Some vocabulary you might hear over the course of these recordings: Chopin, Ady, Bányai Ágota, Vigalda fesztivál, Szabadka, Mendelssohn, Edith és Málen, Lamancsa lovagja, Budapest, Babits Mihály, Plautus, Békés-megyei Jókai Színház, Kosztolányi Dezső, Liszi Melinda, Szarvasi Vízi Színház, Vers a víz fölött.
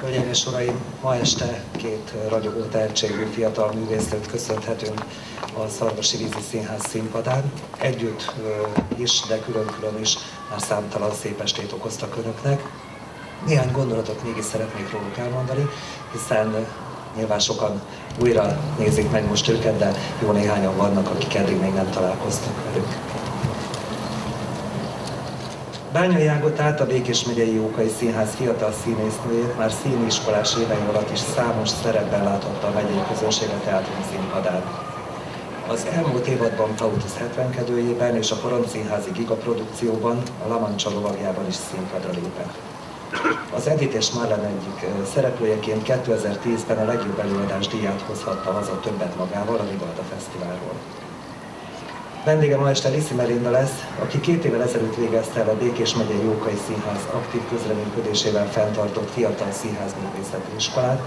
Hölgyeim és uraim, ma este két ragyogó tehetségű fiatal művésznőt köszönhetünk a Szarvasi Vízi Színház színpadán. Együtt is, de külön-külön is már számtalan szép estét okoztak önöknek. Néhány gondolatot mégis szeretnék róluk elmondani, hiszen nyilván sokan újra nézik meg most őket, de jó néhányan vannak, akik eddig még nem találkoztak velük. Bányai Ágotát, a Békés-megyei Jókai Színház fiatal színésznőjét már színiskolás évei alatt is számos szerepben láthatta a megyei közönség a teátrum színpadán. Az elmúlt évadban Plautus 70-kedőjében és a Koromszínházi gigaprodukcióban, a Lamancsa lovagjában is színpadra lépett. Az Edith és Málen egyik szereplőjeként 2010-ben a legjobb előadás díját hozhatta haza többet magával a Vigalda fesztiválról. Vendége ma este Liszi Melinda lesz, aki 2 évvel ezelőtt végezte el a Békés-megyei Jókai Színház aktív közreműködésével fenntartott fiatal színházművészeti iskolát,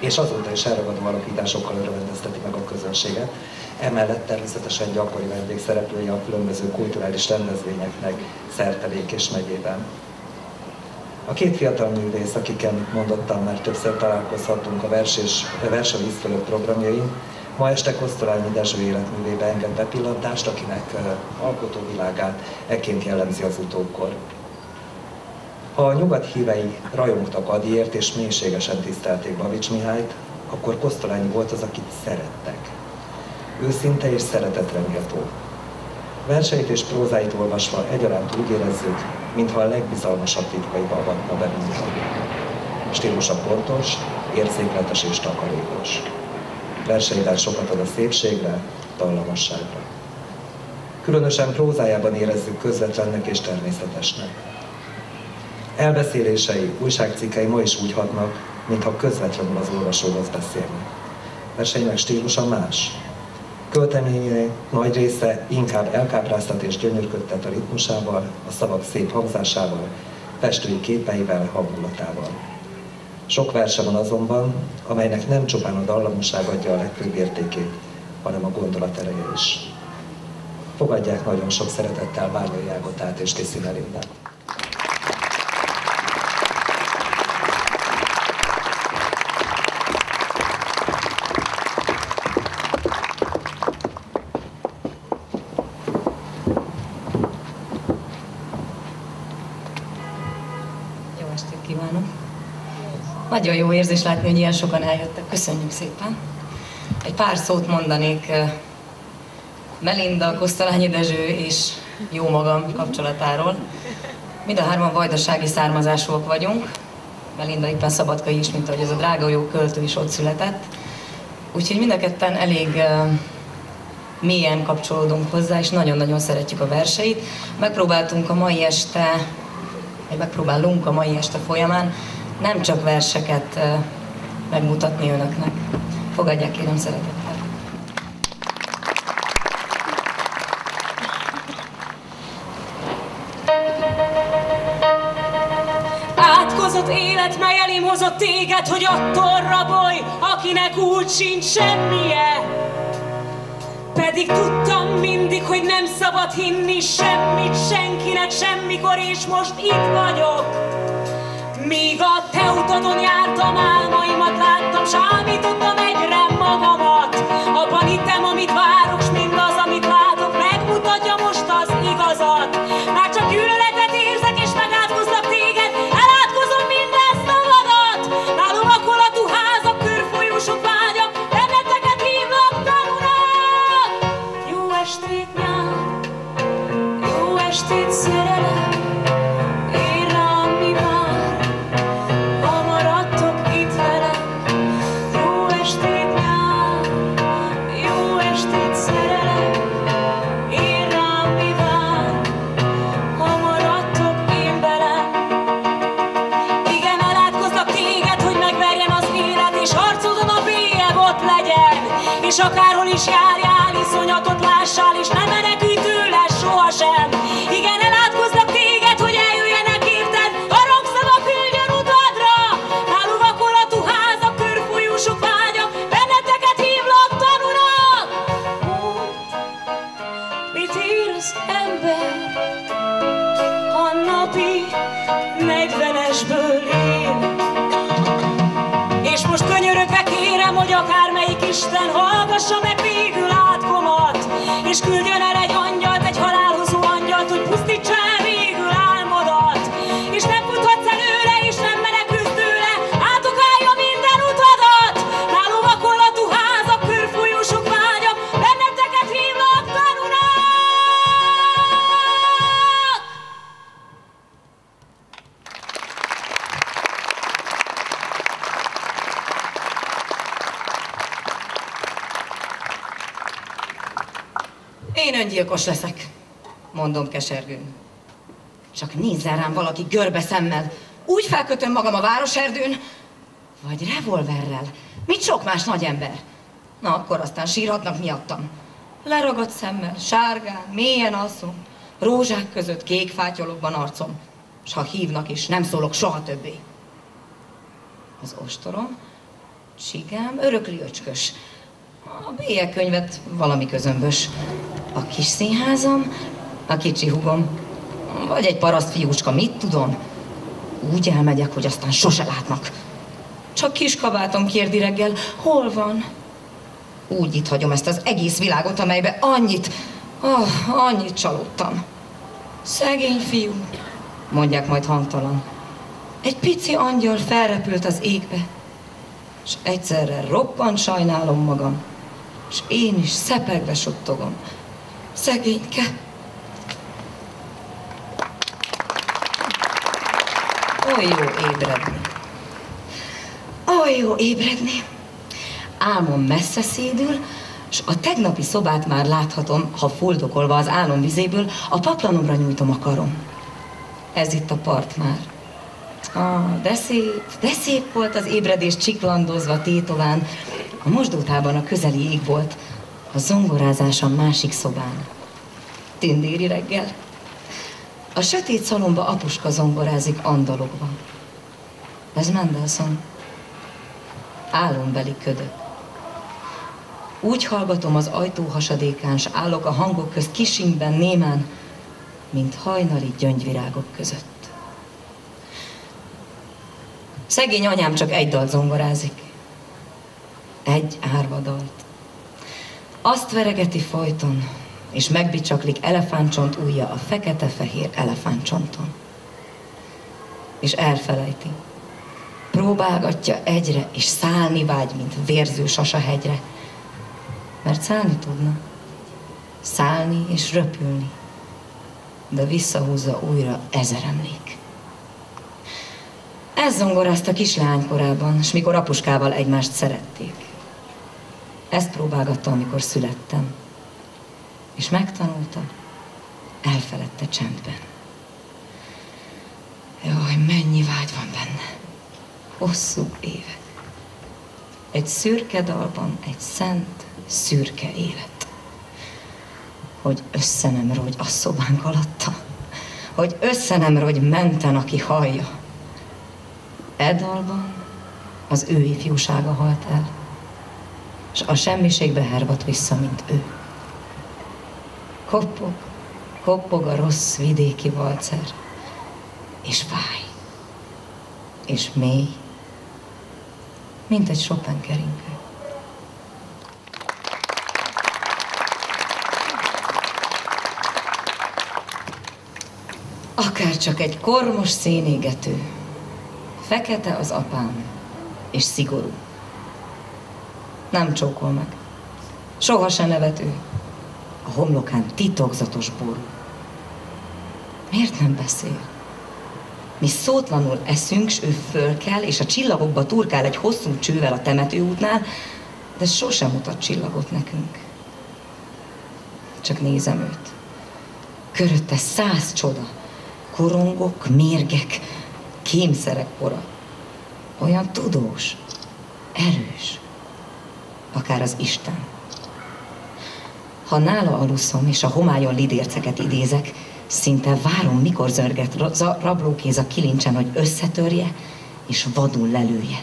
és azóta is elragadó alakításokkal örvendezteti meg a közönséget. Emellett természetesen gyakori vendégszereplője a különböző kulturális rendezvényeknek szerte Békés-megyében. A két fiatal művész, akiken mondottam, már többször találkozhattunk a Vers a víz fölött programjain, ma este Kosztolányi Dezső életművébe enged bepillantást, akinek alkotóvilágát ekként jellemzi az utókor. Ha a nyugat hívei rajongtak Adyért és mélységesen tisztelték Babits Mihályt, akkor Kosztolányi volt az, akit szerettek. Őszinte és szeretetre méltó. Verseit és prózáit olvasva egyaránt úgy érezzük, mintha a legbizalmasabb titkaiba avatna be minket. Stílusa pontos, érzékletes és takarékos. Verseivel sokat ad a szépségre, dallamosságra. Különösen prózájában érezzük közvetlennek és természetesnek. Elbeszélései, újságcikkei ma is úgy hatnak, mintha közvetlenül az olvasóhoz beszélnek. Verseinek stílusa más. Költeményének nagy része inkább elkápráztat és gyönyörködtet a ritmusával, a szavak szép hangzásával, festői képeivel, hangulatával. Sok verse van azonban, amelynek nem csupán a dallamosság adja a legfőbb értékét, hanem a gondolat ereje is. Fogadják nagyon sok szeretettel Bányai Ágotát és Liszi Melindát. Jó estét kívánok! Nagyon jó érzés látni, hogy ilyen sokan eljöttek. Köszönjük szépen! Egy pár szót mondanék Melinda, Kosztolányi Dezső és jó magam kapcsolatáról. Mind a hárman vajdasági származásúak vagyunk. Melinda éppen szabadkai is, mint ahogy ez a drága jó költő is ott született. Úgyhogy mind a ketten elég mélyen kapcsolódunk hozzá, és nagyon-nagyon szeretjük a verseit. Megpróbálunk a mai este folyamán nem csak verseket megmutatni önöknek. Fogadják, kérem, szeretettel. Átkozott élet, mely elém hozott téged, hogy attól rabolj, akinek úgy sincs semmije. Pedig tudtam mindig, hogy nem szabad hinni semmit, senkinek, semmikor, és most itt vagyok. Míg a te utadon jártam, álmaimat láttam, sámítottam egyre magamat. Abban hittem, amit várok, s mindaz, amit látok, megmutatja most az igazat. Már csak gyűlöletet érzek, és megátkozlak téged, elátkozom minden szavadat. Nálom a kolatú házak, körfolyósok, vágyak, benneteket hívlak, tanulat. Jó estét, nyár, jó estét, szerelem. És akárhol is járjál, iszonyatot lássál, és nem menekülj tőle sohasem. Igen, elátkozlak téged, hogy eljöjjenek érted, harangszava küldjön utadra. Nál uvakolatú házak, körfolyósok, vágyak, benneteket hívlak, tanulat. Mondd, mit ír az ember, a napi 40-esből él. Isten hallgassa meg végül átkomat, és küldjön el egy angyalt, egy halálhozó angyalt, hogy pusztítsa el végül álmodat, és nem futhatsz előre, és nem menekülsz tőle, átokálja minden utadat. Már lovakollatú házak, körfolyósok vágyak, benneteket hívnak tanulnak! Én öngyilkos leszek, mondom kesergőn. Csak nézzen rám valaki görbe szemmel. Úgy felkötöm magam a városerdőn, vagy revolverrel, mint sok más nagy ember. Na, akkor aztán sírhatnak miattam. Leragadt szemmel, sárgán, mélyen alszom, rózsák között kék fátyolokban arcom, s ha hívnak is, nem szólok soha többé. Az ostorom, csigám, örökli öcskös. A bélyegkönyvet valami közömbös. A kis színházam, a kicsi húgom, vagy egy paraszt fiúcska, mit tudom? Úgy elmegyek, hogy aztán sose látnak. Csak kis kabátom kérdi reggel, hol van? Úgy itt hagyom ezt az egész világot, amelybe annyit csalódtam. Szegény fiú, mondják majd hangtalan. Egy pici angyal felrepült az égbe, és egyszerre roppant sajnálom magam, és én is szepegve suttogom. Szegényke! Oly jó ébredni! Oly jó ébredni! Álmom messze szédül, és a tegnapi szobát már láthatom, ha fuldokolva az álomvizéből, a paplanomra nyújtom a karom. Ez itt a part már. Ah, de szép volt az ébredés csiklandozva tétován. A mosdótában a közeli ég volt, a zongorázás a másik szobán. Tündéri reggel. A sötét szalomba apuska zongorázik andalogva. Ez Mendelssohn. Álombeli ködök. Úgy hallgatom az ajtó hasadékán, s állok a hangok közt kisingben némán, mint hajnali gyöngyvirágok között. Szegény anyám csak egy dalt zongorázik. Egy árvadalt. Azt veregeti folyton, és megbicsaklik elefántcsont ujja a fekete-fehér elefántcsonton. És elfelejti. Próbálgatja egyre, és szállni vágy, mint vérző sasahegyre. Mert szállni tudna. Szállni és röpülni. De visszahúzza újra ezer emlék. Ez zongorázta kislány korában, s mikor apuskával egymást szerették. Ezt próbálgatta, amikor születtem, és megtanulta, elfeledte csendben. Jaj, mennyi vágy van benne! Hosszú évek. Egy szürke dalban egy szent, szürke élet. Hogy össze nem rogy a szobánk alatta, hogy össze nem rogy menten, aki hallja. E dalban az ő ifjúsága halt el, s a semmiségbe hervat vissza, mint ő. Koppog, koppog a rossz vidéki valcer, és fáj, és mély, mint egy Chopin keringő. Akár csak egy kormos szénégető, fekete az apám, és szigorú. Nem csókol meg. Soha se nevető. A homlokán titokzatos ború. Miért nem beszél? Mi szótlanul eszünk, s ő fölkel, és a csillagokba turkál egy hosszú csővel a temetőútnál, de sosem mutat csillagot nekünk. Csak nézem őt. Körötte 100 csoda. Korongok, mérgek, kémszerek pora. Olyan tudós, erős. Akár az Isten. Ha nála aluszom, és a homályon lidérceket idézek, szinte várom, mikor zörget rablókéz a kilincsen, hogy összetörje, és vadul lelője.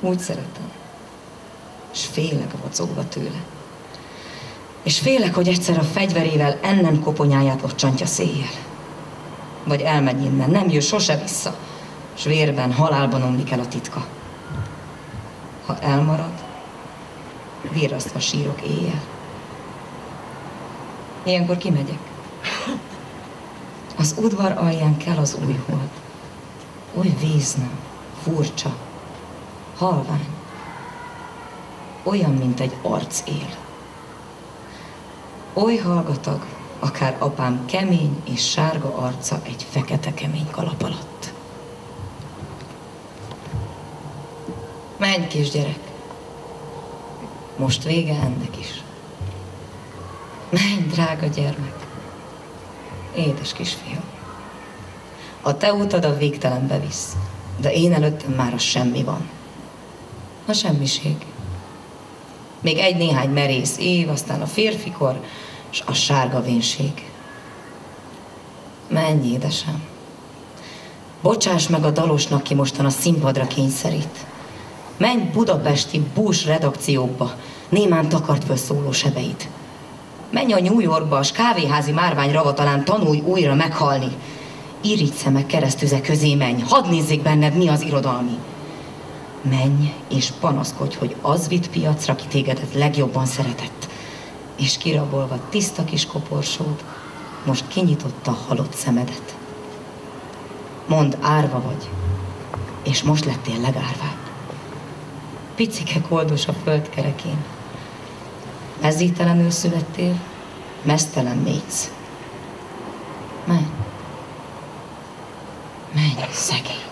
Úgy szeretem, és félek vacogva tőle. És félek, hogy egyszer a fegyverével ennem koponyáját locsantja széjjel. Vagy elmegy innen, nem jön sose vissza, s vérben, halálban omlik el a titka. ha elmarad, virrasztva sírok éjjel. Ilyenkor kimegyek. Az udvar alján kell az új hold. Oly víznám, furcsa, halvány. Olyan, mint egy arcél. Oly hallgatag, akár apám kemény és sárga arca egy fekete kemény kalap alatt. Menj, kisgyerek! Most vége ennek is. Menj, drága gyermek! Édes kisfiam! A te útad a végtelenbe visz, de én előttem már a semmi van. A semmiség. Még egy-néhány merész év, aztán a férfikor, és a sárga vénség. Menj, édesem! Bocsáss meg a dalosnak, ki mostan a színpadra kényszerít. Menj budapesti bús redakcióba, némán takart föl szóló sebeit. Menj a New Yorkba, a kávéházi márvány ravatalán tanulj újra meghalni. Irigy szemek keresztüze közé menj, hadd nézzék benned, mi az irodalmi. Menj és panaszkodj, hogy az vitt piacra, ki tégedet legjobban szeretett. És kirabolva tiszta kis koporsód, most kinyitotta halott szemedet. Mondd, árva vagy, és most lettél legárvább. Picike koldos a földkerekén. Mezítelenül születtél, meztelen mész. Menj. Menj, szegény.